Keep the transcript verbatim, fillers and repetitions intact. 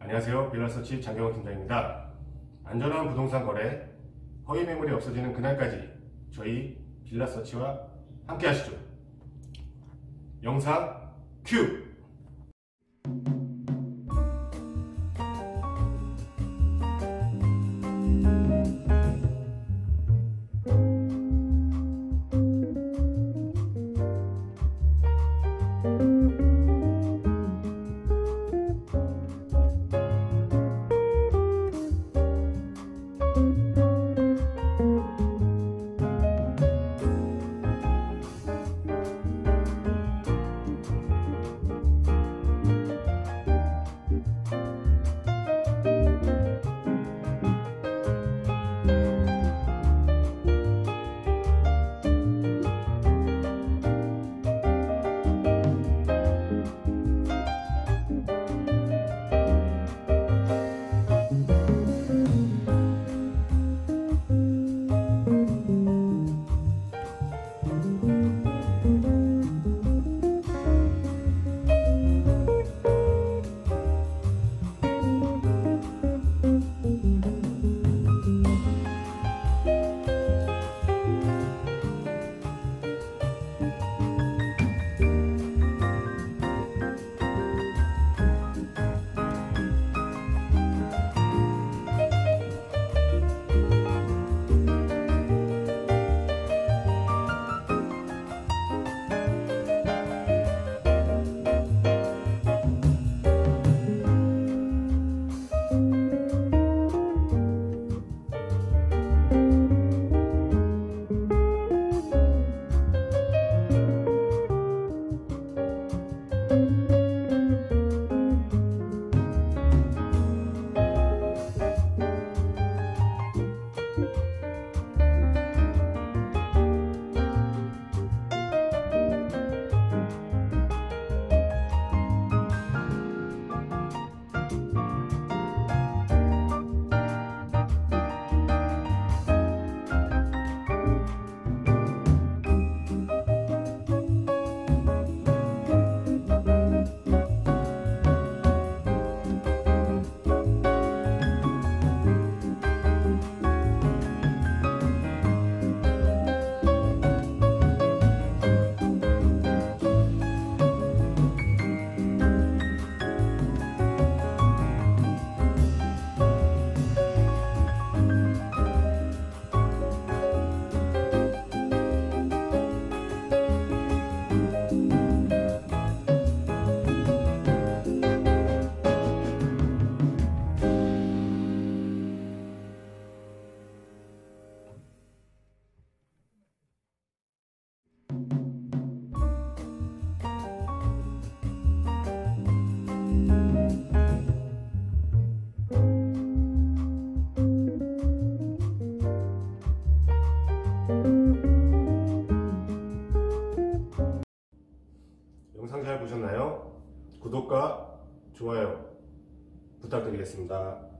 안녕하세요. 빌라서치 장경원 팀장입니다. 안전한 부동산 거래, 허위 매물이 없어지는 그날까지 저희 빌라서치와 함께 하시죠. 영상 큐! 구독과 좋아요 부탁드리겠습니다.